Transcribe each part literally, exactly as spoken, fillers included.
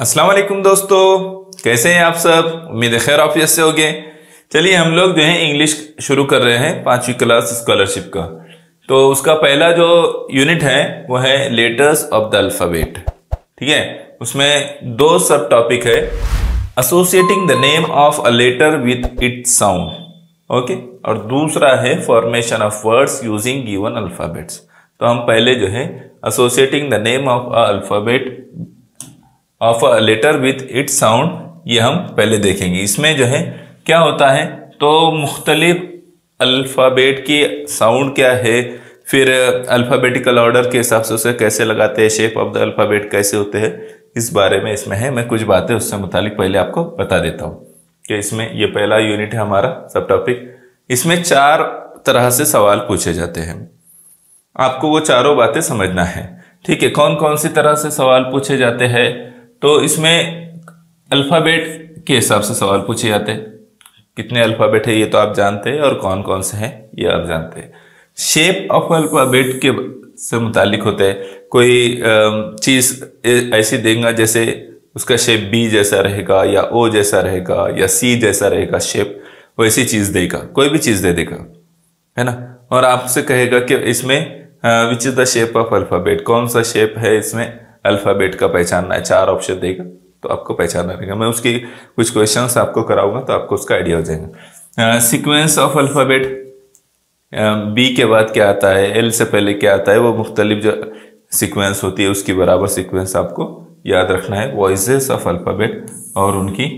अस्सलाम वालेकुम दोस्तों, कैसे हैं आप सब। उम्मीद है खैर ऑफिस से होंगे। चलिए हम लोग जो है इंग्लिश शुरू कर रहे हैं पांचवी क्लास स्कॉलरशिप का। तो उसका पहला जो यूनिट है वो है लेटर्स ऑफ द अल्फ़ाबेट। ठीक है, उसमें दो सब टॉपिक है, associating the name of a letter with its sound, okay, और दूसरा है formation of words using given alphabets. तो हम पहले जो है associating the name of a alphabet of a letter with its sound, ये हम पहले देखेंगे। इसमें जो है क्या होता है, तो मुख्तलिफ अल्फ़ाबेट की साउंड क्या है, फिर अल्फ़ाबेटिकल ऑर्डर के हिसाब से उसे कैसे लगाते हैं, शेप ऑफ द अल्फ़ाबेट कैसे होते हैं, इस बारे में इसमें है। मैं कुछ बातें उससे मुतालिक पहले आपको बता देता हूँ कि इसमें ये पहला यूनिट है हमारा सब टॉपिक। इसमें चार तरह से सवाल पूछे जाते हैं, आपको वो चारों बातें समझना है। ठीक है, कौन कौन सी तरह से सवाल पूछे जाते हैं, तो इसमें अल्फ़ाबेट के हिसाब से सवाल पूछे जाते हैं। कितने अल्फ़ाबेट है ये तो आप जानते हैं, और कौन कौन से हैं ये आप जानते हैं। शेप ऑफ अल्फ़ाबेट के से मुतालिक होते हैं, कोई चीज़ ऐसी देंगे जैसे उसका शेप बी जैसा रहेगा या ओ जैसा रहेगा या सी जैसा रहेगा, शेप वैसी चीज़ देगा, कोई भी चीज़ दे देगा, है ना, और आपसे कहेगा कि इसमें which is the shape of alphabet, कौन सा शेप है इसमें अल्फ़ाबेट का पहचानना है। चार ऑप्शन देगा तो आपको पहचानना रहेगा। मैं उसकी कुछ क्वेश्चंस आपको कराऊंगा तो आपको उसका आइडिया हो जाएगा। सीक्वेंस ऑफ अल्फ़ाबेट, बी के बाद क्या आता है, एल से पहले क्या आता है, वो मुख्तलिफ जो सीक्वेंस होती है उसकी बराबर सीक्वेंस आपको याद रखना है। वॉइसेस ऑफ अल्फ़ाबेट, और उनकी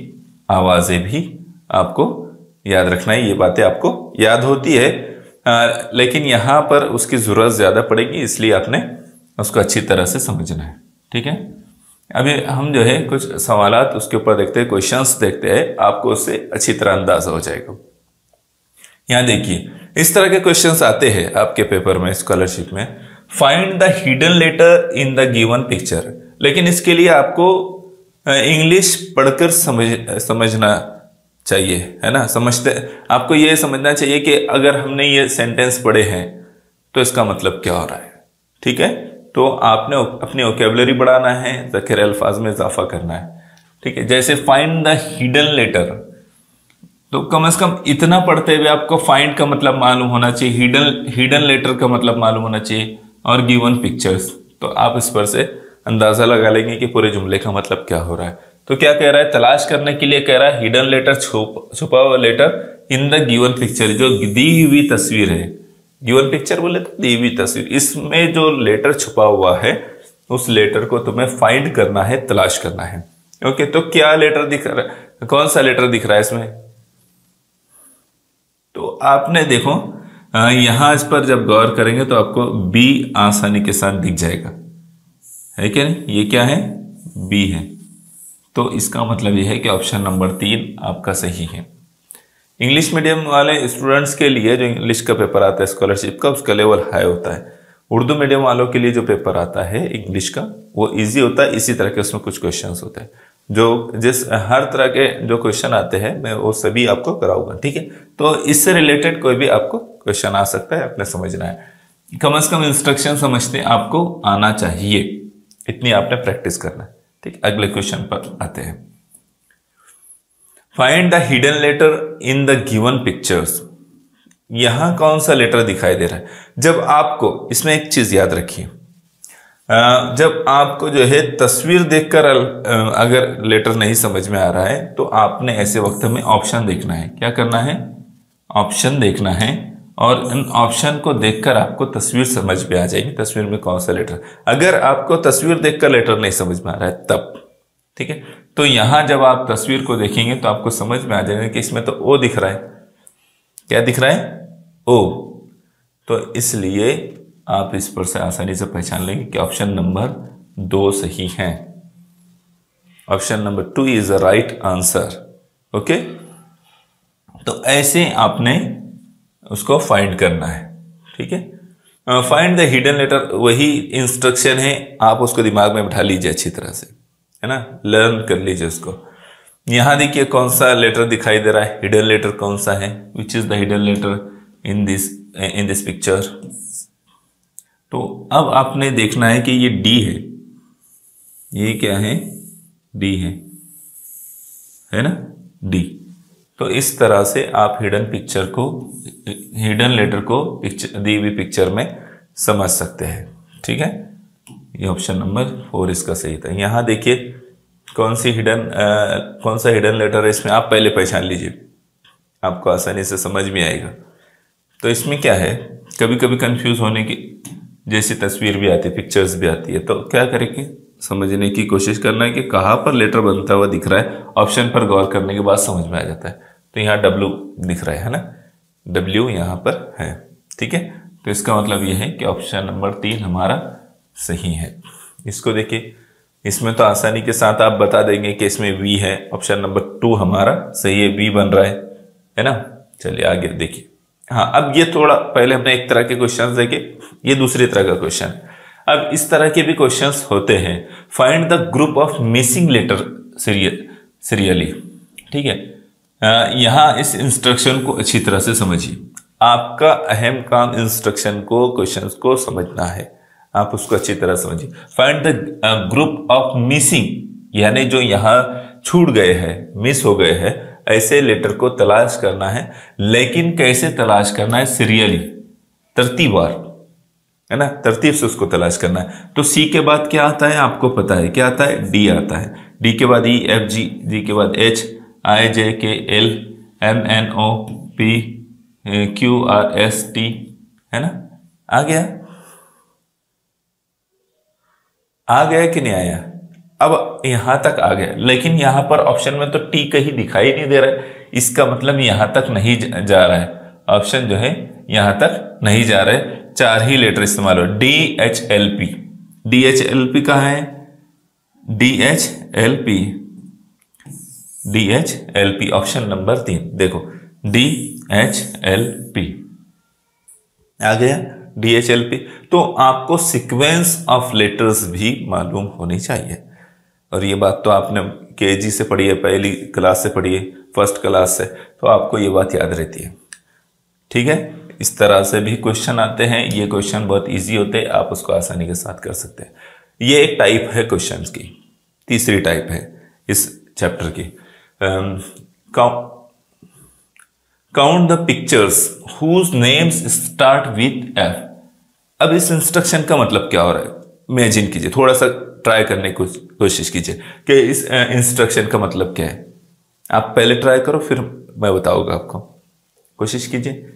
आवाज़ें भी आपको याद रखना है। ये बातें आपको याद होती है, आ, लेकिन यहाँ पर उसकी ज़रूरत ज़्यादा पड़ेगी, इसलिए आपने उसको अच्छी तरह से समझना है। ठीक है, अभी हम जो है कुछ सवालात उसके ऊपर देखते हैं, क्वेश्चंस देखते हैं, आपको उससे अच्छी तरह अंदाजा हो जाएगा। यहाँ देखिए इस तरह के क्वेश्चंस आते हैं आपके पेपर में, स्कॉलरशिप में। Find the hidden letter in the given picture, लेकिन इसके लिए आपको इंग्लिश पढ़कर समझ समझना चाहिए, है ना। समझते आपको ये समझना चाहिए कि अगर हमने ये सेंटेंस पढ़े हैं तो इसका मतलब क्या हो रहा है। ठीक है, तो आपने अपनी वोकेबलरी बढ़ाना है, ज़ख़ीरे अल्फाज में इजाफा करना है। ठीक है, जैसे फाइंड द हिडन लेटर, तो कम से कम इतना पढ़ते हुए आपको फाइंड का मतलब मालूम होना चाहिए, हिडन हिडन लेटर का मतलब मालूम होना चाहिए, और गिवन पिक्चर्स। तो आप इस पर से अंदाज़ा लगा लेंगे कि पूरे जुमले का मतलब क्या हो रहा है। तो क्या कह रहा है, तलाश करने के लिए कह रहा है हिडन लेटर, छुप छुपा हुआ letter, in the given picture, जो दी हुई तस्वीर है। गिवन पिक्चर बोले तो दी हुई तस्वीर, इसमें जो लेटर छुपा हुआ है उस लेटर को तुम्हें फाइंड करना है, तलाश करना है। ओके, तो क्या लेटर दिख रहा है, कौन सा लेटर दिख रहा है इसमें, तो आपने देखो यहां इस पर जब गौर करेंगे तो आपको बी आसानी के साथ दिख जाएगा, है क्या नहीं। ये क्या है, बी है, तो इसका मतलब यह है कि ऑप्शन नंबर तीन आपका सही है। इंग्लिश मीडियम वाले स्टूडेंट्स के लिए जो इंग्लिश का पेपर आता है स्कॉलरशिप का, उसका लेवल हाई होता है। उर्दू मीडियम वालों के लिए जो पेपर आता है इंग्लिश का वो इजी होता है, इसी तरह के उसमें कुछ क्वेश्चंस होते हैं, जो जिस हर तरह के जो क्वेश्चन आते हैं मैं वो सभी आपको कराऊंगा। ठीक है, तो इससे रिलेटेड कोई भी आपको क्वेश्चन आ सकता है, आपने समझना है। कम अज़ कम इंस्ट्रक्शन समझते आपको आना चाहिए, इतनी आपने प्रैक्टिस करना है। ठीक, अगले क्वेश्चन पर आते हैं। Find the hidden letter in the given pictures, यहां कौन सा लेटर दिखाई दे रहा है। जब आपको इसमें एक चीज याद रखिए, जब आपको जो है तस्वीर देखकर अगर लेटर नहीं समझ में आ रहा है तो आपने ऐसे वक्त में ऑप्शन देखना है। क्या करना है, ऑप्शन देखना है, और इन ऑप्शन को देखकर आपको तस्वीर समझ में आ जाएगी, तस्वीर में कौन सा लेटर। अगर आपको तस्वीर देखकर लेटर नहीं समझ में आ रहा है तब, ठीक है, तो यहां जब आप तस्वीर को देखेंगे तो आपको समझ में आ जाएगा कि इसमें तो ओ दिख रहा है, क्या दिख रहा है, ओ, तो इसलिए आप इस पर से आसानी से पहचान लेंगे कि ऑप्शन नंबर दो सही है। Option number two is the right answer. Okay, तो ऐसे आपने उसको फाइंड करना है। ठीक है, फाइंड द हिडन लेटर, वही इंस्ट्रक्शन है, आप उसको दिमाग में बैठा लीजिए अच्छी तरह से, है ना, लर्न कर लीजिए उसको। यहाँ देखिए कौन सा लेटर दिखाई दे रहा है, हिडन लेटर कौन सा है, which is the hidden letter in this in this picture. तो अब आपने देखना है कि ये डी है, ये क्या है, डी है, है ना, डी। तो इस तरह से आप हिडन पिक्चर को, हिडन लेटर को पिक्चर, दी हुई पिक्चर में समझ सकते हैं। ठीक है, ये ऑप्शन नंबर फोर इसका सही था। यहाँ देखिए कौन सी हिडन आ, कौन सा हिडन लेटर है, इसमें आप पहले पहचान लीजिए, आपको आसानी से समझ में आएगा। तो इसमें क्या है, कभी कभी कंफ्यूज होने की जैसी तस्वीर भी आती है, पिक्चर्स भी आती है, तो क्या करेंगे, समझने की कोशिश करना है कि कहाँ पर लेटर बनता हुआ दिख रहा है। ऑप्शन पर गौर करने के बाद समझ में आ जाता है। तो यहाँ डब्ल्यू दिख रहा है, है ना, डब्ल्यू यहाँ पर है। ठीक है, तो इसका मतलब ये है कि ऑप्शन नंबर तीन हमारा सही है। इसको देखिए, इसमें तो आसानी के साथ आप बता देंगे कि इसमें वी है, ऑप्शन नंबर टू हमारा सही है, वी बन रहा है, है ना। चलिए आगे देखिए। हाँ, अब ये थोड़ा, पहले हमने एक तरह के क्वेश्चंस देखे, ये दूसरी तरह का क्वेश्चन। अब इस तरह के भी क्वेश्चंस होते हैं, find the group of missing letter serially. ठीक है, आ, यहाँ इस इंस्ट्रक्शन को अच्छी तरह से समझिए। आपका अहम काम इंस्ट्रक्शन को, क्वेश्चंस को समझना है, आप उसको अच्छी तरह समझिए। Find the group of missing, यानी जो यहाँ छूट गए हैं, मिस हो गए हैं, ऐसे लेटर को तलाश करना है। लेकिन कैसे तलाश करना है, सीरियली, तरतीबवार, है ना, तरतीब से उसको तलाश करना है। तो सी के बाद क्या आता है, आपको पता है क्या आता है, डी आता है। डी के बाद ई, एफ, जी, जी के बाद H, I, J, K, L, M, N, O, P, Q, R, S, T, है ना। आ गया, आ गया कि नहीं आया, अब यहां तक आ गया। लेकिन यहां पर ऑप्शन में तो टी कहीं दिखाई नहीं दे रहा है, इसका मतलब यहां तक नहीं जा रहा है, ऑप्शन जो है यहां तक नहीं जा रहा है। चार ही लेटर इस्तेमाल हो, D, H, L, P. D, H, L, P कहाँ है, D, H, L, P, D, H, L, P, option number तीन। देखो, डी, एच, एल, पी आ गया, डी, एच, एल, पी। तो आपको सिक्वेंस ऑफ लेटर्स भी मालूम होनी चाहिए, और ये बात तो आपने केजी से पढ़ी है, पहली क्लास से पढ़ी है, फर्स्ट क्लास से, तो आपको ये बात याद रहती है। ठीक है, इस तरह से भी क्वेश्चन आते हैं, ये क्वेश्चन बहुत इजी होते हैं, आप उसको आसानी के साथ कर सकते हैं। ये एक टाइप है क्वेश्चंस की, तीसरी टाइप है इस चैप्टर की। Count the pictures whose names start with F. अब इस इंस्ट्रक्शन का मतलब क्या हो रहा है, इमेजिन कीजिए, थोड़ा सा ट्राई करने की कोशिश कीजिए कि इस इंस्ट्रक्शन का मतलब क्या है। आप पहले ट्राई करो, फिर मैं बताऊंगा आपको, कोशिश कीजिए।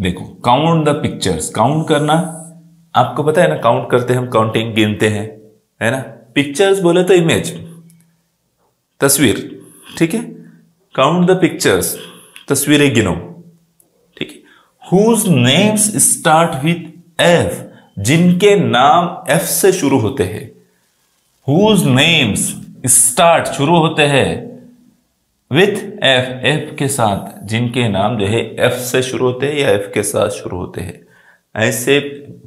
देखो, काउंट द पिक्चर्स, काउंट करना, आपको पता है ना, काउंट करते हैं हम, काउंटिंग, गिनते हैं, है ना। पिक्चर्स बोले तो इमेज, तस्वीर। ठीक है, काउंट द पिक्चर्स, तस्वीरें गिनो। ठीक है, whose names start with F, जिनके नाम एफ से शुरू होते हैं, हुज नेम्स स्टार्ट शुरू होते हैं विथ एफ, एफ के साथ, जिनके नाम जो है एफ से शुरू होते हैं या एफ के साथ शुरू होते हैं, ऐसे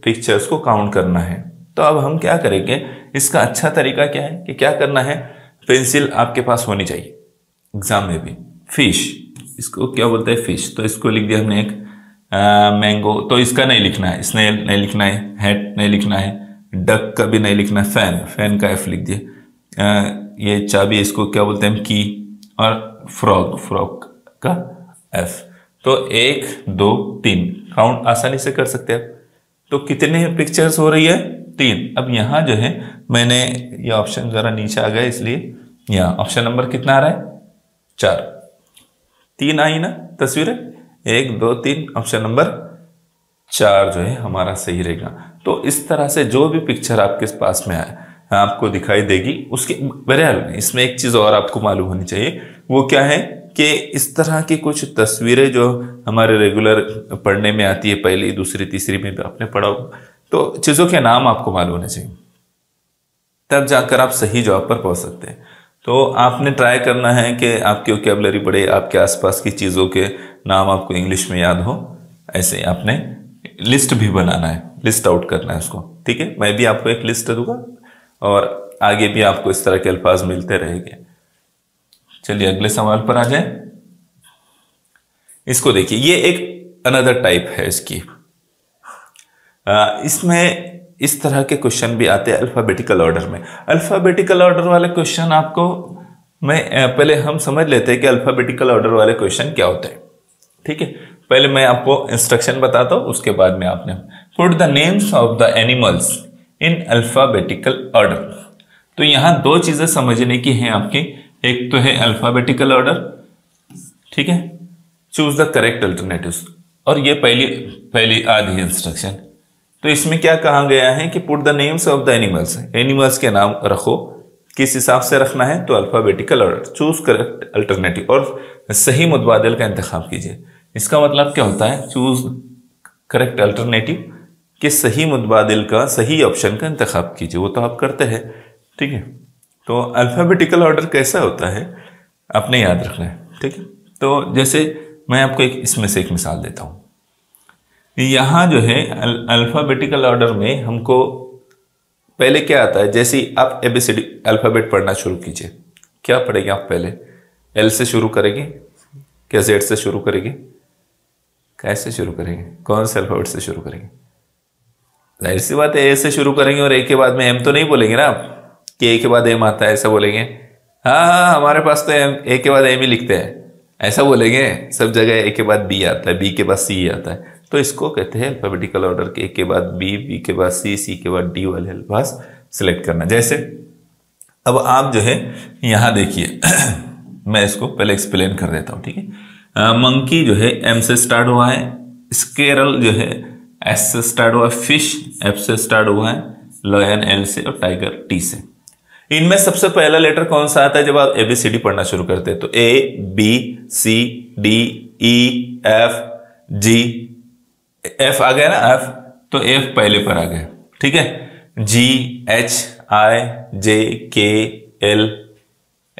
पिक्चर्स को काउंट करना है। तो अब हम क्या करेंगे, इसका अच्छा तरीका क्या है कि क्या करना है, पेंसिल आपके पास होनी चाहिए, एग्जाम में भी। फिश, इसको क्या बोलते हैं, फिश, तो इसको लिख दिया हमने एक, मैंगो, तो इसका नहीं लिखना है, स्नेल नहीं लिखना है, हैट नहीं लिखना है, डक का भी नहीं लिखना है, फैन, फैन का एफ लिख दिया, ये चाबी, इसको क्या बोलते हैं हम, की, और फ्रॉग, फ्रॉग का एफ। तो एक, दो, तीन, काउंट आसानी से कर सकते हैं। तो कितने पिक्चर्स हो रही है, तीन। अब यहाँ जो है मैंने ये ऑप्शन ज़रा नीचे आ गया, इसलिए यहाँ ऑप्शन नंबर कितना आ रहा है, चार। तीन आई ना तस्वीरें, एक, दो, तीन, ऑप्शन नंबर चार जो है हमारा सही रहेगा। तो इस तरह से जो भी पिक्चर आपके पास में आए, आपको दिखाई देगी उसके। बहरहाल इसमें एक चीज़ और आपको मालूम होनी चाहिए, वो क्या है कि इस तरह की कुछ तस्वीरें जो हमारे रेगुलर पढ़ने में आती है, पहली, दूसरी, तीसरी में आपने पढ़ा होगा, तो चीज़ों के नाम आपको मालूम होने चाहिए, तब जाकर आप सही जवाब पर पहुँच सकते हैं। तो आपने ट्राई करना है कि आपकी वोकैबुलरी बढ़े, आपके आसपास की चीज़ों के नाम आपको इंग्लिश में याद हो, ऐसे आपने लिस्ट भी बनाना है, लिस्ट आउट करना है उसको। ठीक है, मैं भी आपको एक लिस्ट दूंगा और आगे भी आपको इस तरह के अल्फाज मिलते रहेंगे। चलिए अगले सवाल पर आ जाए। इसको देखिए, ये एक अनदर टाइप है इसकी। आ, इसमें इस तरह के क्वेश्चन भी आते हैं अल्फ़ाबेटिकल ऑर्डर में। अल्फ़ाबेटिकल ऑर्डर वाले क्वेश्चन आपको मैं पहले हम समझ लेते हैं कि अल्फ़ाबेटिकल ऑर्डर वाले क्वेश्चन क्या होते हैं। ठीक है, पहले मैं आपको इंस्ट्रक्शन बताता हूँ, उसके बाद में आपने put the names of the animals in alphabetical order. तो यहाँ दो चीज़ें समझने की हैं आपकी, एक तो है अल्फ़ाबेटिकल ऑर्डर, ठीक है, चूज द करेक्ट अल्टरनेटिव्स, और ये पहली पहली आधी इंस्ट्रक्शन। तो इसमें क्या कहा गया है कि put the names of the animals, animals के नाम रखो, किस हिसाब से रखना है तो alphabetical order, choose correct alternative और सही मुतबादल का इंतखाब कीजिए। इसका मतलब क्या होता है, चूज करेक्ट अल्टरनेटिव के सही मुतबादल का, सही ऑप्शन का इंतखाब कीजिए, वो तो आप करते हैं। ठीक है, तो अल्फ़ाबेटिकल ऑर्डर कैसा होता है आपने याद रखना है। ठीक है, तो जैसे मैं आपको एक इसमें से एक मिसाल देता हूँ। यहाँ जो है अल्फ़ाबेटिकल ऑर्डर में हमको पहले क्या आता है, जैसे आप A B C D alphabet पढ़ना शुरू कीजिए, क्या पढ़ेंगे आप? पहले एल से शुरू करेंगे क्या, जेड से शुरू करेंगे, कैसे शुरू करेंगे, कौन से अल्फ़ाबेट से शुरू करेंगे? जाहिर सी बात है ए से शुरू करेंगे, और ए के बाद में एम तो नहीं बोलेंगे ना आप कि ए के बाद एम आता है, ऐसा बोलेंगे? हाँ हाँ हमारे पास तो एम ए के बाद एम ही लिखते हैं, ऐसा बोलेंगे? सब जगह ए के बाद बी आता है, बी के बाद सी आता है। तो इसको कहते हैं अल्फ़ाबेटिकल ऑर्डर के ए के बाद बी, बी के बाद सी, सी के बाद डी वाले अल्फाज सेलेक्ट करना। जैसे अब आप जो है यहाँ देखिए मैं इसको पहले एक्सप्लेन कर देता हूँ। ठीक है, मंकी जो है एम से स्टार्ट हुआ है, स्केरल जो है एस से स्टार्ट हुआ है, फिश एफ से स्टार्ट हुआ है, लॉयन एल से, और टाइगर टी से। इनमें सबसे पहला लेटर कौन सा आता है जब आप ए बी सी डी पढ़ना शुरू करते हैं? तो A B C D E F G, F आ गया ना, एफ तो एफ पहले पर आ गया। ठीक है, जी H I J K L,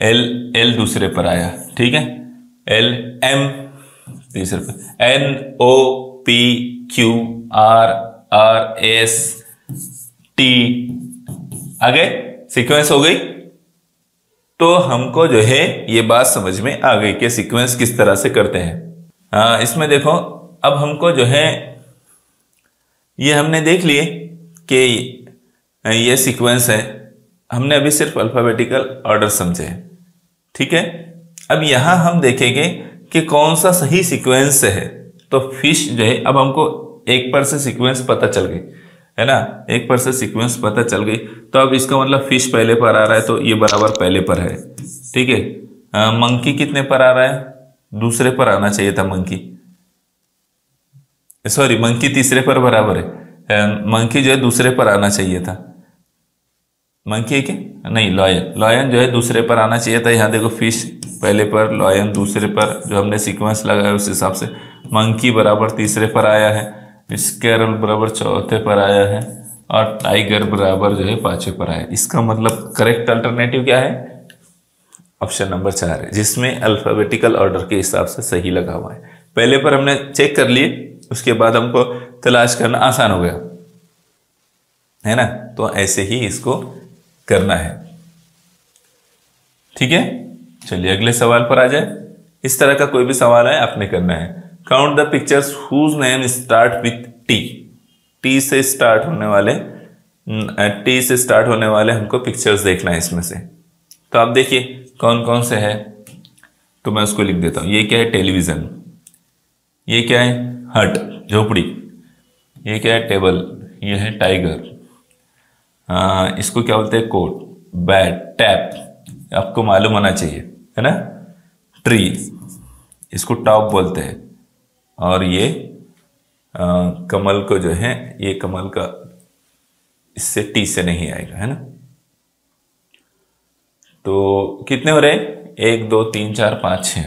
L L दूसरे पर आया। ठीक है, एल एम तीसरे पर, N O P Q R R S T आ गए, सीक्वेंस हो गई। तो हमको जो है ये बात समझ में आ गई कि सीक्वेंस किस तरह से करते हैं। आ, इसमें देखो अब हमको जो है ये हमने देख लिए कि ये सीक्वेंस है, हमने अभी सिर्फ अल्फ़ाबेटिकल ऑर्डर समझे। ठीक है, अब यहाँ हम देखेंगे कि कौन सा सही सीक्वेंस है। तो फिश जो है अब हमको एक पर से सीक्वेंस पता चल गई है ना, एक पर से सीक्वेंस पता चल गई, तो अब इसका मतलब फिश पहले पर आ रहा है, तो ये बराबर पहले पर है। ठीक है, मंकी कितने पर आ रहा है? दूसरे पर आना चाहिए था मंकी, सॉरी मंकी तीसरे पर बराबर है, मंकी जो है दूसरे पर आना चाहिए था, मंकी है क्या? नहीं, लॉयन, लॉयन जो है दूसरे पर आना चाहिए था। यहाँ देखो फिश पहले पर, लॉयन दूसरे पर, जो हमने सीक्वेंस लगाया उस हिसाब से। मंकी बराबर तीसरे पर आया है, स्कैरल बराबर चौथे पर आया है, और टाइगर बराबर जो है पांचवे पर आया। इसका मतलब करेक्ट अल्टरनेटिव क्या है? ऑप्शन नंबर चार है, जिसमें अल्फ़ाबेटिकल ऑर्डर के हिसाब से सही लगा हुआ है। पहले पर हमने चेक कर लिए, उसके बाद हमको तलाश करना आसान हो गया है ना, तो ऐसे ही इसको करना है। ठीक है, चलिए अगले सवाल पर आ जाए। इस तरह का कोई भी सवाल है आपने करना है। Count the pictures whose name start with T, T से स्टार्ट होने वाले टी से स्टार्ट होने वाले हमको पिक्चर्स देखना है इसमें से। तो आप देखिए कौन कौन से है, तो मैं उसको लिख देता हूँ। ये क्या है? टेलीविज़न। ये क्या है? हट, झोपड़ी। ये क्या है? टेबल। ये है टाइगर। आ, इसको क्या बोलते हैं? कोट, बैट, टैप, आपको मालूम होना चाहिए है ना। ट्री, इसको टॉप बोलते हैं, और ये आ, कमल को जो है, ये कमल का इससे टी से नहीं आएगा है ना। तो कितने हो रहे? एक दो तीन चार पाँच छः,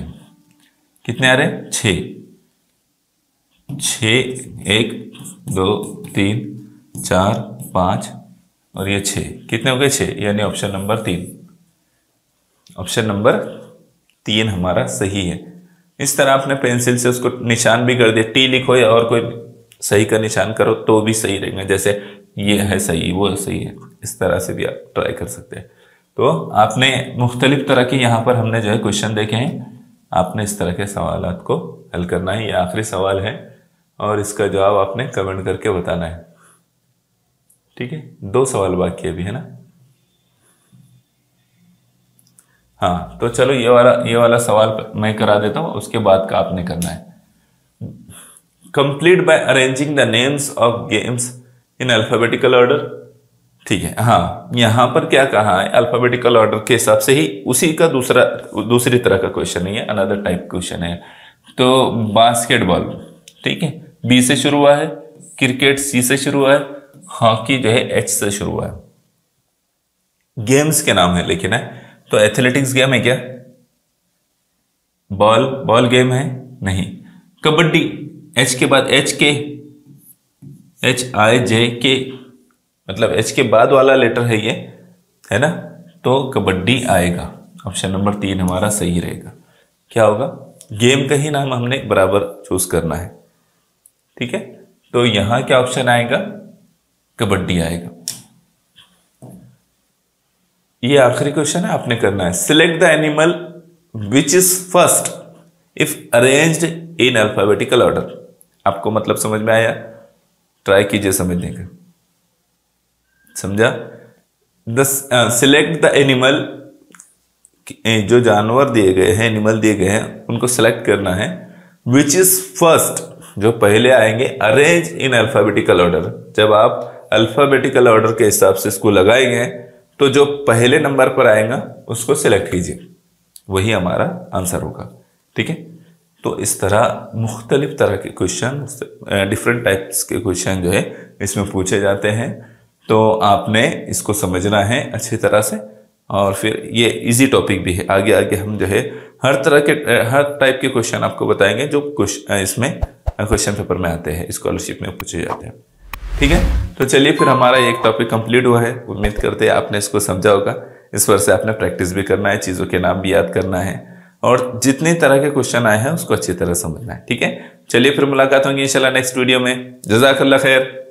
कितने आ रहे? छः छः, एक दो तीन चार पाँच और ये छः, कितने हो गए? छः, यानी ऑप्शन नंबर तीन, ऑप्शन नंबर तीन हमारा सही है। इस तरह आपने पेंसिल से उसको निशान भी कर दिया, टी लिखो या और कोई सही का निशान करो तो भी सही रहेगा, जैसे ये है सही, वो सही है, इस तरह से भी आप ट्राई कर सकते हैं। तो आपने मुख्तलिफ तरह के यहाँ पर हमने जो है क्वेश्चन देखे हैं, आपने इस तरह के सवाल को हल करना है। ये आखिरी सवाल है और इसका जवाब आपने कमेंट करके बताना है। ठीक है, दो सवाल बाकी अभी है ना। हाँ तो चलो ये वाला ये वाला सवाल मैं करा देता हूँ, उसके बाद का आपने करना है। Complete by arranging the names of games in alphabetical order. ठीक है, हाँ यहाँ पर क्या कहा है, अल्फाबेटिकल ऑर्डर के हिसाब से ही उसी का दूसरा दूसरी तरह का क्वेश्चन है, अनदर टाइप क्वेश्चन है। तो बास्केटबॉल ठीक है बी से शुरू हुआ है, क्रिकेट सी से शुरू हुआ है, हॉकी जो है एच से शुरू हुआ है। गेम्स के नाम है लेकिन है, तो एथलेटिक्स गेम है क्या, बॉल बॉल गेम है नहीं। कबड्डी एच के बाद एच के एच आई जे के मतलब एच के बाद वाला लेटर है ये है ना, तो कबड्डी आएगा, ऑप्शन नंबर तीन हमारा सही रहेगा। क्या होगा, गेम का ही नाम हमने बराबर चूज करना है। ठीक है, तो यहां क्या ऑप्शन आएगा, कबड्डी आएगा। ये आखिरी क्वेश्चन है, आपने करना है select the animal which is first if arranged in alphabetical order. आपको मतलब समझ में आया, ट्राई कीजिए समझने का, समझा। द सिलेक्ट द एनिमल, जो जानवर दिए गए हैं, एनिमल दिए गए हैं, उनको सिलेक्ट करना है। विच इज फर्स्ट, जो पहले आएंगे, अरेंज इन अल्फाबेटिकल ऑर्डर। जब आप अल्फाबेटिकल ऑर्डर के हिसाब से इसको लगाएंगे तो जो पहले नंबर पर आएगा उसको सिलेक्ट कीजिए, वही हमारा आंसर होगा। ठीक है, तो इस तरह मुख्तलिफ तरह के क्वेश्चन, डिफरेंट टाइप्स के क्वेश्चन जो है इसमें पूछे जाते हैं। तो आपने इसको समझना है अच्छी तरह से, और फिर ये इजी टॉपिक भी है। आगे आगे हम जो है हर तरह के हर टाइप के क्वेश्चन आपको बताएंगे जो कुछ इसमें क्वेश्चन पेपर में आते हैं, स्कॉलरशिप में पूछे जाते हैं। ठीक है, तो चलिए फिर हमारा एक टॉपिक कंप्लीट हुआ है। उम्मीद करते हैं आपने इसको समझा होगा। इस पर से आपने प्रैक्टिस भी करना है, चीज़ों के नाम भी याद करना है, और जितने तरह के क्वेश्चन आए हैं उसको अच्छी तरह समझना है। ठीक है, चलिए फिर मुलाकात होंगी इंशाल्लाह नेक्स्ट वीडियो में। जज़ाकल्लाह खैर।